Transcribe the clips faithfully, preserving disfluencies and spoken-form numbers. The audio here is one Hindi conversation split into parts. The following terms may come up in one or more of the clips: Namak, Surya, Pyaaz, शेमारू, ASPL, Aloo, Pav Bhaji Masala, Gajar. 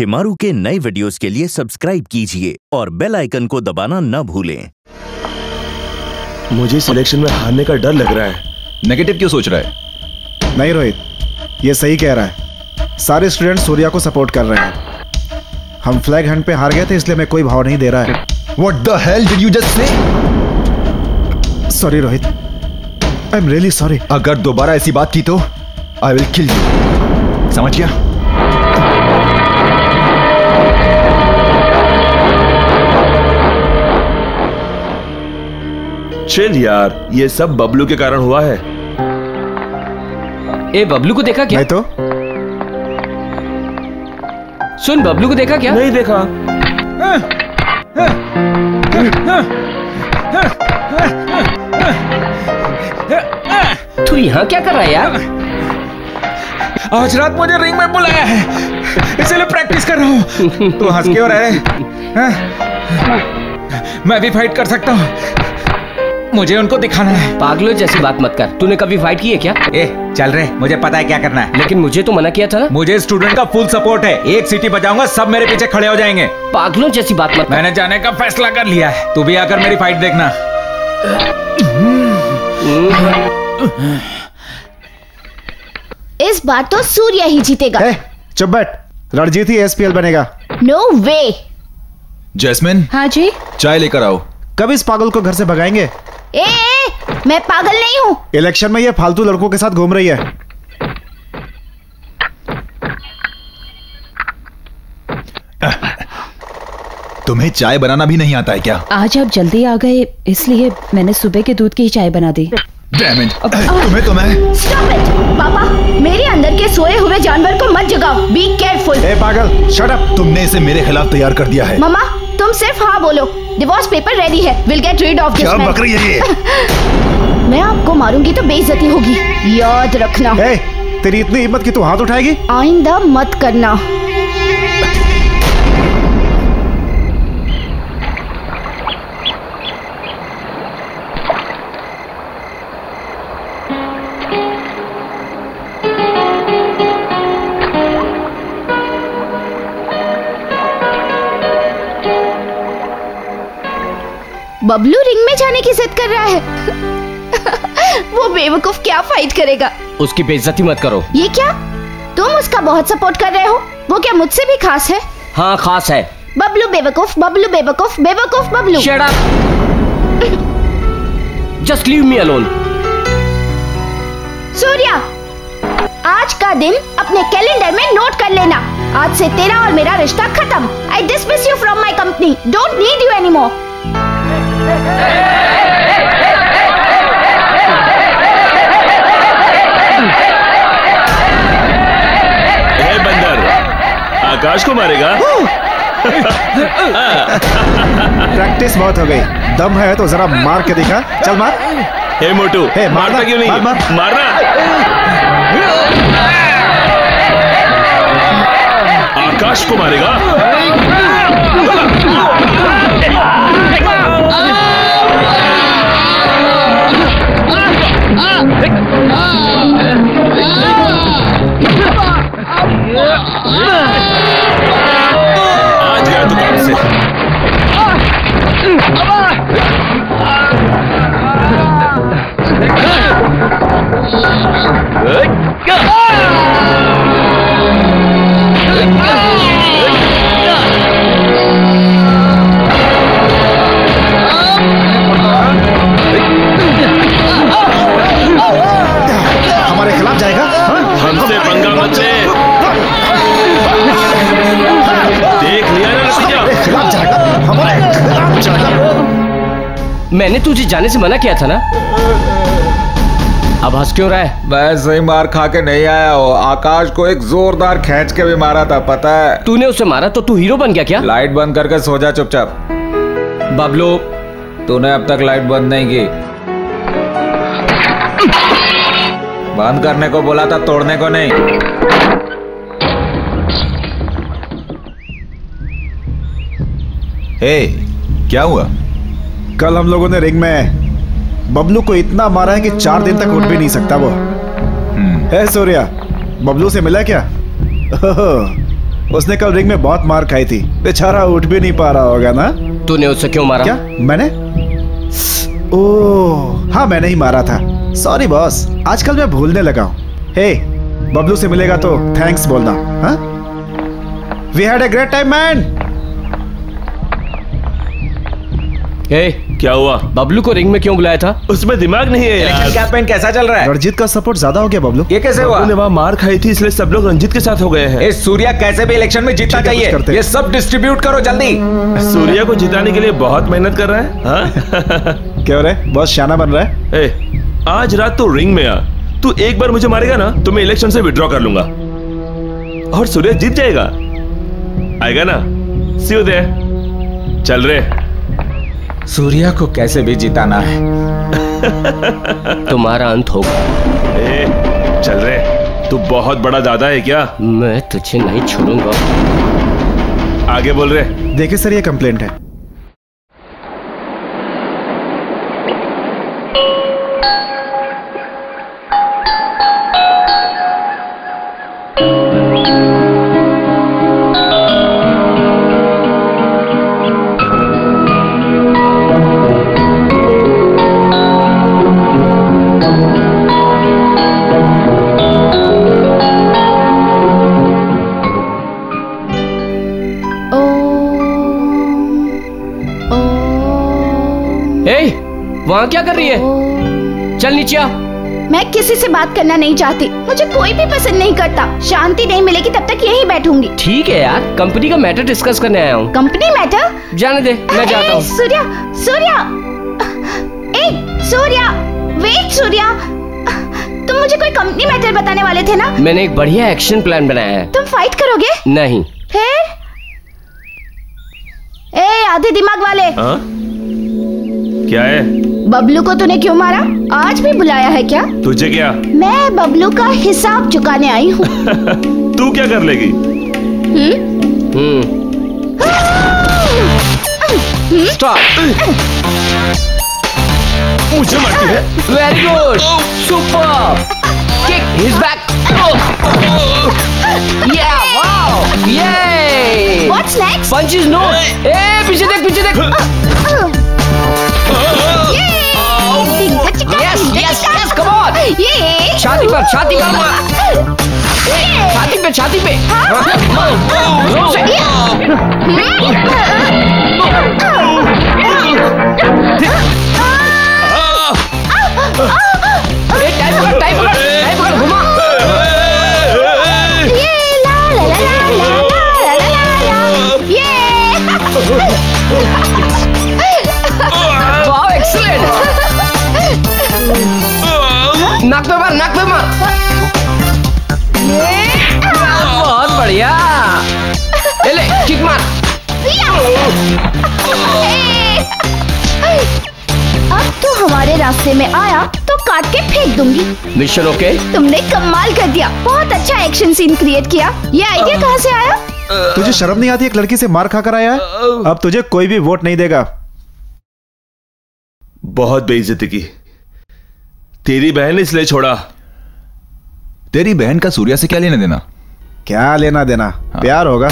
शेमारू के नए वीडियोस के लिए सब्सक्राइब कीजिए और बेल आइकन को दबाना ना भूलें। मुझे सिलेक्शन में हारने का डर लग रहा है। नेगेटिव क्यों सोच रहा है? नहीं रोहित, ये सही कह रहा है। सारे स्टूडेंट सूर्या को सपोर्ट कर रहे हैं। हम फ्लैग हंट पे हार गए थे, इसलिए मैं कोई भाव नहीं दे रहा है। What the hell did you just say? Sorry Rohit, I am really sorry. अगर दोबारा ऐसी बात की तो आई विल किल यू। समझ गया? चिल यार, ये सब बबलू के कारण हुआ है। ए, बबलू को देखा क्या? नहीं तो। सुन, बबलू को देखा क्या? नहीं देखा। आ, आ, आ, आ, आ, आ, तू यहाँ क्या कर रहा है यार? आज रात मुझे रिंग में बुलाया है, इसलिए प्रैक्टिस कर रहा हूँ। तू हंस क्यों रहा है? मैं भी फाइट कर सकता हूँ, मुझे उनको दिखाना है। पागलों जैसी बात मत कर। तूने कभी फाइट की है क्या? ए, चल रे, मुझे पता है क्या करना है। लेकिन मुझे तो मना किया था ना। मुझे स्टूडेंट का फुल सपोर्ट है। एक सीटी बजाऊंगा, सब मेरे पीछे खड़े हो जाएंगे। पागलों जैसी बात मत। मैंने जाने का फैसला कर लिया है। तू भी आकर मेरी फाइट देखना। इस बार तो सूर्या ही जीतेगा। चुप बैठ, रणजीत ही एसपीएल बनेगा। No way. जैस्मिन। हाँ जी। चाय लेकर आओ। कब इस पागल को घर से भगाएंगे? ए, ए, मैं पागल नहीं हूँ। इलेक्शन में ये फालतू लड़कों के साथ घूम रही है। तुम्हें चाय बनाना भी नहीं आता है क्या? आज आप जल्दी आ गए, इसलिए मैंने सुबह के दूध की चाय बना दी। Damn it. तुम्हें तो मैं। Stop it, पापा, मेरे अंदर के सोए हुए जानवर को मत जगाओ। Be careful. ए पागल, shut up. तुमने इसे मेरे खिलाफ तैयार कर दिया है। मामा, तुम सिर्फ हाँ बोलो। डिवोर्स पेपर रेडी है। We'll get rid of this man. क्या बकरी है ये? मैं आपको मारूंगी तो बेइज्जती होगी, याद रखना। ए, तेरी इतनी हिम्मत कि तू हाथ उठाएगी? आइंदा मत करना। बबलू रिंग में जाने की जिद कर रहा है। वो बेवकूफ क्या फाइट करेगा? उसकी बेइज्जती मत करो। ये क्या, तुम उसका बहुत सपोर्ट कर रहे हो? वो क्या मुझसे भी खास है? हाँ, खास है। बबलू बेवकूफ, बबलू बेवकूफ, बेवकूफ Bablu. Shut up, just leave me alone. Surya, आज का दिन अपने कैलेंडर में नोट कर लेना। आज से तेरा और मेरा रिश्ता खत्म। I dismiss you from my company. Don't need you any more. Hey बंदर, आकाश को मारेगा? प्रैक्टिस बहुत हो गई। दम है तो जरा मार के दिखा। चल मार। हे मोटू, हे मारना क्यों नहीं? मार, मारना। आकाश को मारेगा? आज गया दुकान से। हमारे खिलाफ जाएगा? हमसे पंगा मत ले। देख लिया ना नतीजा? खिलाफ जाएगा, हमारे खिलाफ जाएगा। मैंने तुझे जाने से मना किया था ना। अब हंस क्यों रहा है? मैं सही मार खा के नहीं आया हूँ। आकाश को एक जोरदार खींच के भी मारा था, पता है। तूने उसे मारा तो तू हीरो बन गया क्या? लाइट बंद करके सो जा चुपचाप। बबलू, तूने अब तक लाइट बंद नहीं की। बंद करने को बोला था, तोड़ने को नहीं। हे, क्या हुआ? कल हम लोगों ने रिंग में बबलू को इतना मारा है कि चार दिन तक उठ भी नहीं सकता वो। हे सूर्या, बबलू से मिला क्या? उसने कल रिंग में बहुत मार खाई थी, बेचारा उठ भी नहीं पा रहा होगा ना। तूने उससे क्यों मारा? क्या मैंने? ओह हाँ, मैंने ही मारा था। सॉरी बॉस, आजकल मैं भूलने लगा हूँ। हे बबलू से मिलेगा तो थैंक्स बोलना। हाँ, we had a great time man. Hey क्या हुआ? बबलू को रिंग में क्यों बुलाया था? उसमें दिमाग नहीं है यार। कैंपेन कैसा चल रहा है? रंजीत का सपोर्ट ज्यादा हो गया बबलू। ये कैसे हुआ? उन्होंने वहाँ मार खाई थी इसलिए सब लोग रंजीत के साथ हो गए हैं। सूर्या कैसे भी इलेक्शन में जीतना चाहिए। ये सब डिस्ट्रीब्यूट करो जल्दी। सूर्या को जिताने के लिए बहुत मेहनत कर रहा है। क्या हो रहा है? बहुत शाना बन रहा है। ए, आज रात तू रिंग में आ। तू एक बार मुझे मारेगा ना तो मैं इलेक्शन से विड्रॉ कर लूंगा और सूर्या जीत जाएगा। आएगा ना? See you there. चल रे, सूर्या को कैसे भी जिताना है। तुम्हारा अंत होगा। ए, चल रे, तू बहुत बड़ा दादा है क्या? मैं तुझे नहीं छोड़ूंगा। आगे बोल रे। देखिए सर, ये कंप्लेंट है। वहाँ क्या कर रही है? चल नीचे आ। मैं किसी से बात करना नहीं चाहती, मुझे कोई भी पसंद नहीं करता। शांति नहीं मिलेगी तब तक यहीं बैठूंगी। ठीक है यार, कंपनी का मैटर डिस्कस करने आया हूँ। Company matter? जाने दे, मैं जाता हूँ। सूर्या, सूर्या, ए, सूर्या, वेट सूर्या, तुम मुझे कोई कंपनी मैटर बताने वाले थे ना? मैंने एक बढ़िया एक्शन प्लान बनाया है। तुम फाइट करोगे? नहीं। ए आधे दिमाग वाले। क्या है? बबलू को तूने क्यों मारा? आज भी बुलाया है क्या? तुझे क्या? मैं बबलू का हिसाब चुकाने आई हूँ। तू क्या कर लेगी? मुझे मारती है? Very good, super, kick his back, yeah wow, ये व्हाट्स नेक्स्ट? Punches no. ए पीछे देख, पीछे देख। Yes, yes, yes, come on! ये छाती पर, छाती पर मार। छाती पे, छाती पे। टाइम पकड़, टाइम पकड़, टाइम पकड़, घुमा। ये ला ला ला ला ला ला ला। ये। Wow, excellent! नाक पे मार, नाक पे मार। बहुत बढ़िया। ले किक मार। अब तो हमारे रास्ते में आया तो काट के फेंक दूंगी। Mission okay. तुमने कमाल कर दिया, बहुत अच्छा एक्शन सीन क्रिएट किया। ये आइडिया कहाँ से आया? तुझे शर्म नहीं आती? एक लड़की से मार खाकर आया है, अब तुझे कोई भी वोट नहीं देगा। बहुत बेइज्जती की। तेरी बहन इसलिए छोड़ा। तेरी बहन का सूर्या से क्या लेना देना? क्या लेना देना? हाँ। प्यार होगा।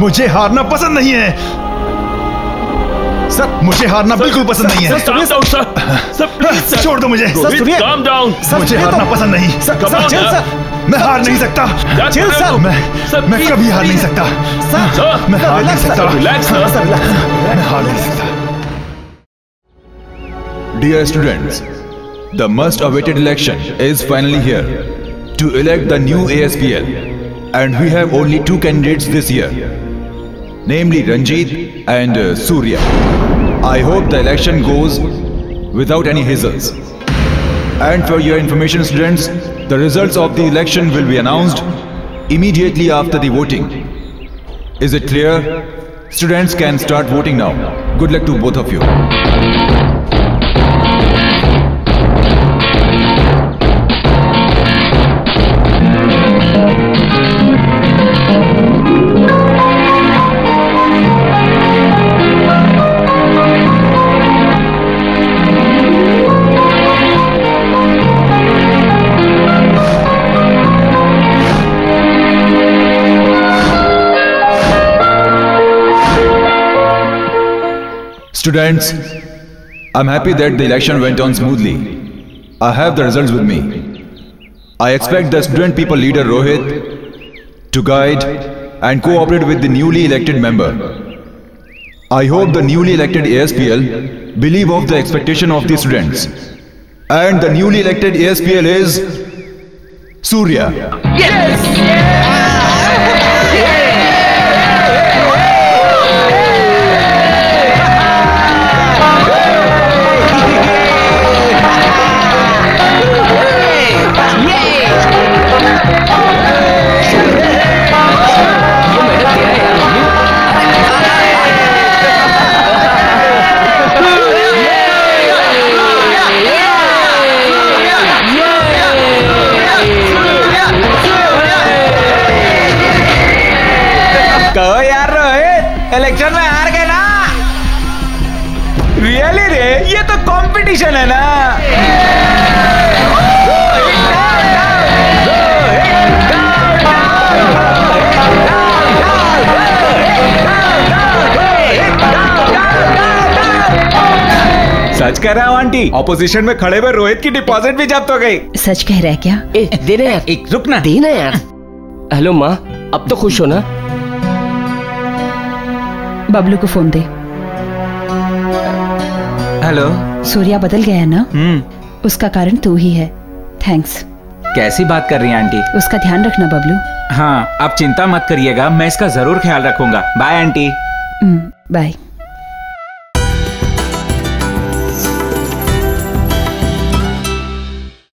मुझे हारना पसंद नहीं है सर, मुझे हारना बिल्कुल पसंद नहीं है सर। छोड़ दो मुझे सर, काम डाउन। मुझे हारना पसंद नहीं सर, मैं हार नहीं सकता। चिल सर, मैं मैं कभी हार नहीं सकता। मैं हार नहीं सकता। मैं हार नहीं सकता। Dear students, the most awaited election is finally here to elect the new A S P L, and we have only two candidates this year, namely Ranjit and uh, Surya. I hope the election goes without any hazards. And for your information, students, the results of the election will be announced immediately after the voting. Is it clear? Students can start voting now. Good luck to both of you. Students, I'm happy that the election went on smoothly. I have the results with me. I expect the student people leader Rohit to guide and cooperate with the newly elected member. I hope the newly elected A S P L believe of the expectation of the students. And the newly elected A S P L is Surya. Yes! Yes! कहो यार रोहित, इलेक्शन में हार गए ना। रियली रे, ये तो कंपटीशन है ना। सच कह रहा हूँ आंटी, ऑपोजिशन में खड़े हुए रोहित की डिपॉजिट भी जब्त हो गई। सच कह रहा है क्या? ए, दे ना यार, एक रुक ना, दे ना यार। हेलो माँ, अब तो खुश हो ना? बबलू को फोन दे। हेलो, सूर्या बदल गया है ना? हम्म, उसका कारण तू ही है। थैंक्स। कैसी बात कर रही है आंटी? उसका ध्यान रखना बबलू। हाँ, आप चिंता मत करिएगा, मैं इसका जरूर ख्याल रखूंगा। Bye aunty. बाय।